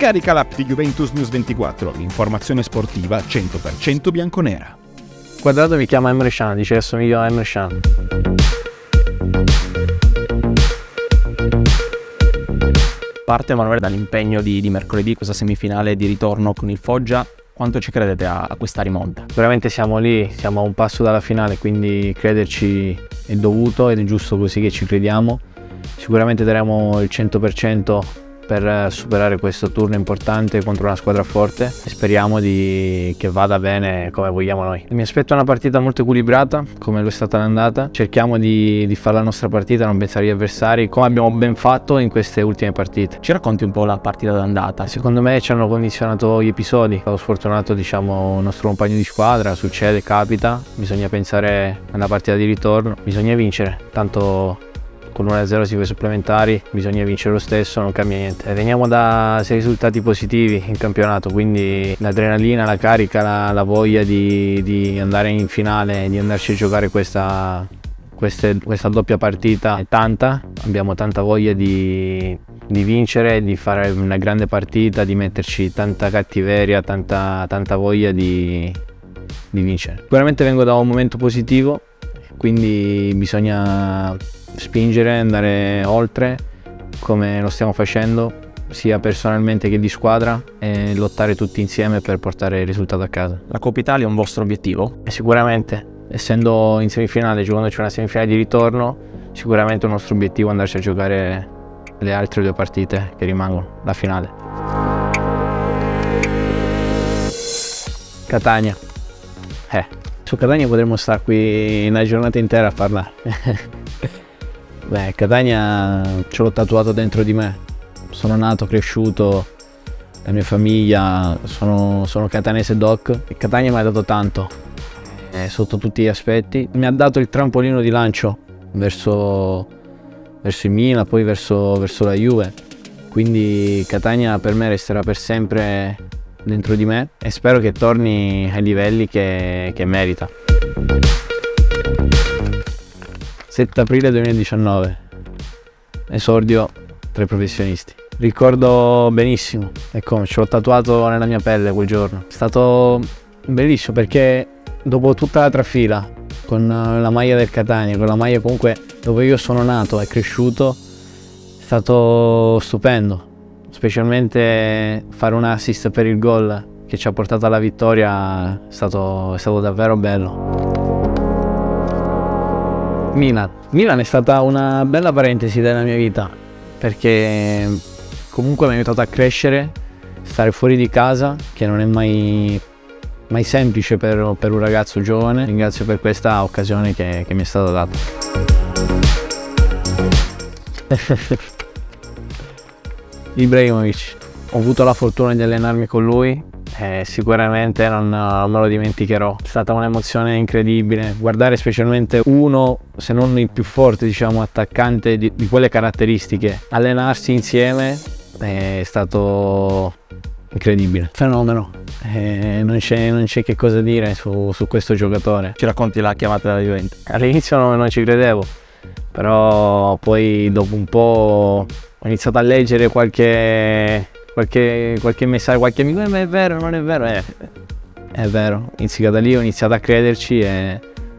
Scarica l'app di Juventus News 24, l'informazione sportiva 100% bianconera. Quadrato mi chiama Emre Can, dice che assomiglio a Emre Can. Parte Emanuele dall'impegno di mercoledì, questa semifinale di ritorno con il Foggia. Quanto ci credete a questa rimonta? Veramente siamo lì, siamo a un passo dalla finale, quindi crederci è dovuto ed è giusto così che ci crediamo. Sicuramente daremo il 100% per superare questo turno importante contro una squadra forte e speriamo che vada bene come vogliamo noi. Mi aspetto una partita molto equilibrata, come lo è stata l'andata. Cerchiamo di fare la nostra partita, non pensare agli avversari, come abbiamo ben fatto in queste ultime partite. Ci racconti un po' la partita d'andata? Secondo me ci hanno condizionato gli episodi. Ho sfortunato, diciamo, il nostro compagno di squadra, succede, capita. Bisogna pensare alla partita di ritorno, bisogna vincere, tanto con 1-0 si va ai supplementari, bisogna vincere lo stesso, non cambia niente. Veniamo da 6 risultati positivi in campionato, quindi l'adrenalina, la carica, la voglia di andare in finale, di andarci a giocare questa doppia partita è tanta. Abbiamo tanta voglia di vincere, di fare una grande partita, di metterci tanta cattiveria, tanta voglia di vincere. Sicuramente vengo da un momento positivo, quindi bisogna spingere, andare oltre come lo stiamo facendo sia personalmente che di squadra e lottare tutti insieme per portare il risultato a casa. La Coppa Italia è un vostro obiettivo? Sicuramente, essendo in semifinale, giocandoci una semifinale di ritorno, sicuramente è un nostro obiettivo andarci a giocare le altre due partite che rimangono, la finale. Catania. Su Catania potremmo stare qui una giornata intera a parlare. Beh, Catania ce l'ho tatuato dentro di me, sono nato, cresciuto, la mia famiglia, sono catanese doc e Catania mi ha dato tanto, sotto tutti gli aspetti. Mi ha dato il trampolino di lancio verso il Milan, poi verso la Juve, quindi Catania per me resterà per sempre dentro di me e spero che torni ai livelli che merita. 7 aprile 2019, esordio tra i professionisti. Ricordo benissimo, ecco, ce l'ho tatuato nella mia pelle quel giorno. È stato bellissimo perché dopo tutta la trafila, con la maglia del Catania, con la maglia comunque dove io sono nato e cresciuto, è stato stupendo. Specialmente fare un assist per il gol che ci ha portato alla vittoria è stato davvero bello. Milan è stata una bella parentesi della mia vita perché comunque mi ha aiutato a crescere, stare fuori di casa, che non è mai semplice per un ragazzo giovane. Ringrazio per questa occasione che mi è stata data. Ibrahimovic, ho avuto la fortuna di allenarmi con lui. Sicuramente non me lo dimenticherò, è stata un'emozione incredibile guardare specialmente uno, se non il più forte, diciamo, attaccante di quelle caratteristiche, allenarsi insieme è stato incredibile, fenomeno, non c'è che cosa dire su questo giocatore. Ci racconti la chiamata della Juventus? All'inizio non ci credevo, però poi dopo un po' ho iniziato a leggere qualche messaggio, qualche amico, ma è vero, non è vero, è vero. Iniziato da lì, ho iniziato a crederci e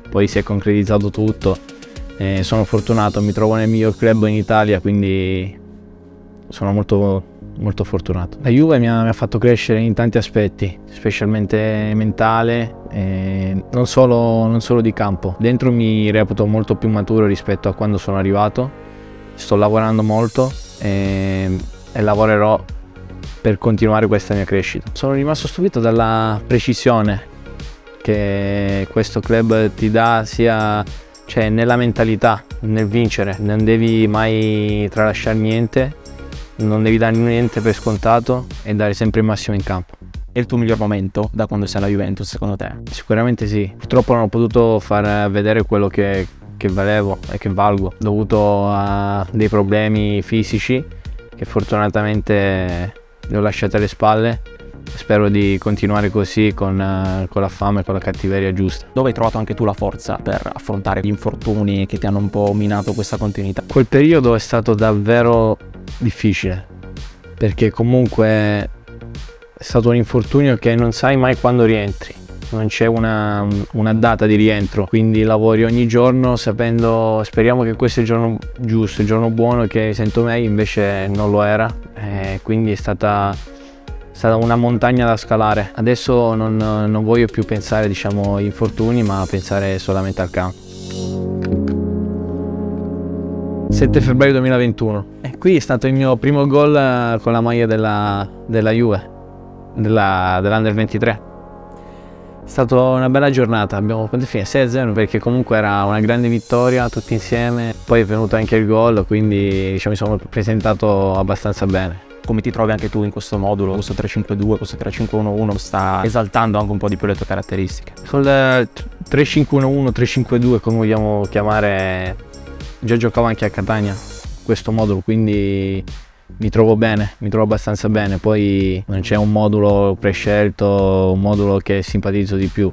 poi si è concretizzato tutto. Sono fortunato, mi trovo nel miglior club in Italia, quindi sono molto, molto fortunato. La Juve mi ha fatto crescere in tanti aspetti, specialmente mentale, non solo di campo. Dentro mi reputo molto più maturo rispetto a quando sono arrivato, sto lavorando molto e lavorerò per continuare questa mia crescita. Sono rimasto stupito dalla precisione che questo club ti dà, sia nella mentalità, nel vincere. Non devi mai tralasciare niente, non devi dare niente per scontato e dare sempre il massimo in campo. È il tuo miglior momento da quando sei alla Juventus, secondo te? Sicuramente sì. Purtroppo non ho potuto far vedere quello che valevo e che valgo, dovuto a dei problemi fisici che fortunatamente le ho lasciate alle spalle. Spero di continuare così con la fame e con la cattiveria giusta. Dove hai trovato anche tu la forza per affrontare gli infortuni che ti hanno un po' minato questa continuità? Quel periodo è stato davvero difficile, perché comunque è stato un infortunio che non sai mai quando rientri, non c'è una data di rientro, quindi lavori ogni giorno sapendo, speriamo che questo è il giorno giusto, il giorno buono che sento me, invece non lo era, quindi è stata una montagna da scalare. Adesso non voglio più pensare, diciamo, agli infortuni, ma pensare solamente al campo. 7 febbraio 2021, e qui è stato il mio primo gol con la maglia della Juve, dell'Under 23. È stata una bella giornata, abbiamo fatto fine 6-0 perché comunque era una grande vittoria tutti insieme, poi è venuto anche il gol, quindi diciamo, mi sono presentato abbastanza bene. Come ti trovi anche tu in questo modulo, questo 3-5-2, questo 3-5-1-1, sta esaltando anche un po' di più le tue caratteristiche? Sul 3-5-1-1, 3-5-2, come vogliamo chiamare, già giocavo anche a Catania questo modulo, quindi mi trovo bene, mi trovo abbastanza bene, poi non c'è un modulo prescelto, un modulo che simpatizzo di più.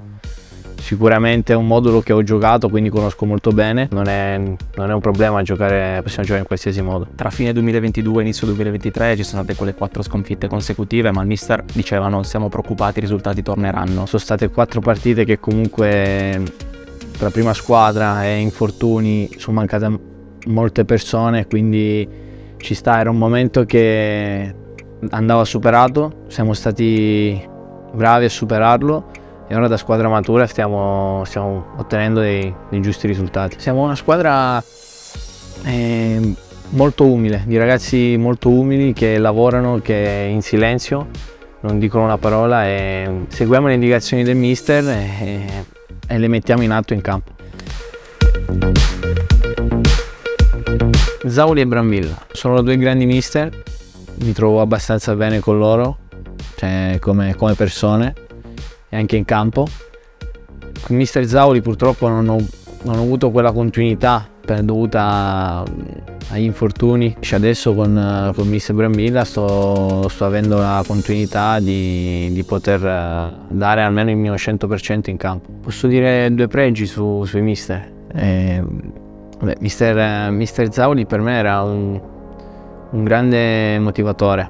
Sicuramente è un modulo che ho giocato, quindi conosco molto bene, non è un problema giocare, possiamo giocare in qualsiasi modo. Tra fine 2022 e inizio 2023 ci sono state quelle 4 sconfitte consecutive, ma il mister diceva non siamo preoccupati, i risultati torneranno. Sono state 4 partite che comunque tra prima squadra e infortuni sono mancate molte persone, quindi ci sta, era un momento che andava superato, siamo stati bravi a superarlo. E ora da squadra matura stiamo ottenendo dei giusti risultati. Siamo una squadra molto umile, di ragazzi molto umili che lavorano, che in silenzio, non dicono una parola e seguiamo le indicazioni del mister e le mettiamo in atto in campo. Zauli e Brambilla sono due grandi mister, mi trovo abbastanza bene con loro, cioè come persone. E anche in campo con mister Zauli purtroppo non ho avuto quella continuità dovuta agli infortuni, cioè adesso con mister Brambilla sto avendo la continuità di poter dare almeno il mio 100% in campo. Posso dire due pregi sui mister. Beh, mister Zauli per me era un grande motivatore,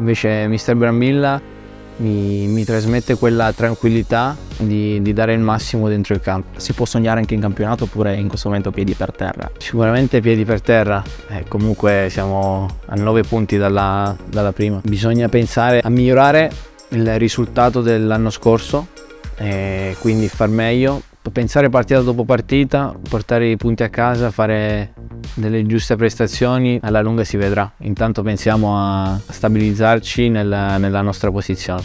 invece mister Brambilla mi trasmette quella tranquillità di dare il massimo dentro il campo. Si può sognare anche in campionato oppure in questo momento piedi per terra? Sicuramente piedi per terra, comunque siamo a 9 punti dalla prima. Bisogna pensare a migliorare il risultato dell'anno scorso, quindi far meglio, pensare partita dopo partita, portare i punti a casa, fare delle giuste prestazioni, alla lunga si vedrà. Intanto pensiamo a stabilizzarci nella nostra posizione.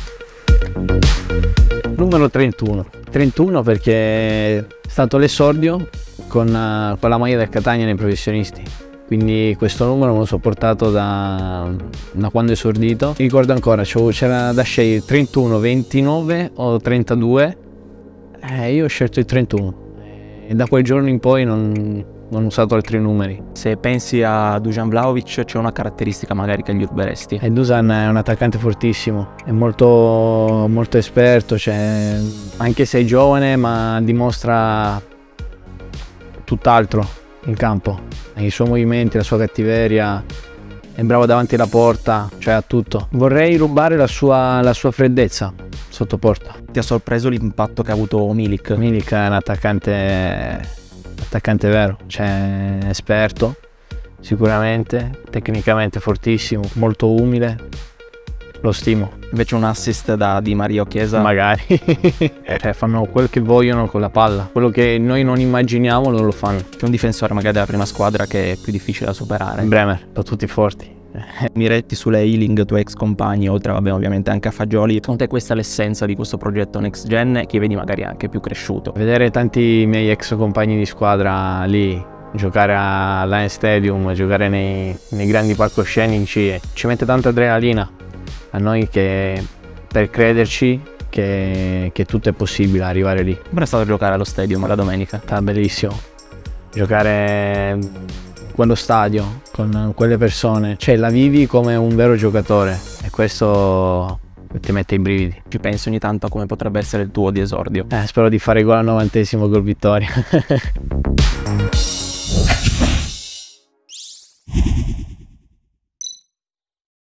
Numero 31. 31 perché è stato l'esordio con la maglia del Catania nei professionisti. Quindi questo numero me lo so portato da quando è esordito. Mi ricordo ancora, c'era da scegliere 31, 29 o 32. Io ho scelto il 31 e da quel giorno in poi non ho usato altri numeri. Se pensi a Dusan Vlahovic, c'è una caratteristica magari che gli ruberesti? Dusan è un attaccante fortissimo, è molto, molto esperto, cioè, anche se è giovane, ma dimostra tutt'altro in campo. I suoi movimenti, la sua cattiveria, è bravo davanti alla porta, cioè a tutto. Vorrei rubare la sua freddezza sotto porta. Ti ha sorpreso l'impatto che ha avuto Milik? Milik è un attaccante vero, cioè esperto sicuramente, tecnicamente fortissimo, molto umile, lo stimo. Invece un assist da Di Maria o Chiesa? Magari. Cioè fanno quel che vogliono con la palla, quello che noi non immaginiamo loro lo fanno. C'è un difensore magari della prima squadra che è più difficile da superare? Bremer, sono tutti forti. Miretti sulle Healing, tuoi ex compagni, oltre vabbè, ovviamente anche a Fagioli. Secondo te questa è l'essenza di questo progetto Next Gen che vedi magari anche più cresciuto? Vedere tanti miei ex compagni di squadra lì, giocare all'Ain Stadium, giocare nei grandi palcoscenici, ci mette tanta adrenalina a noi che per crederci che tutto è possibile arrivare lì. Come è stato giocare allo Stadium la domenica? È stato bellissimo, giocare quello stadio con quelle persone, cioè la vivi come un vero giocatore e questo ti mette i brividi. Ci penso ogni tanto a come potrebbe essere il tuo di esordio. Spero di fare gol al 90° gol vittoria.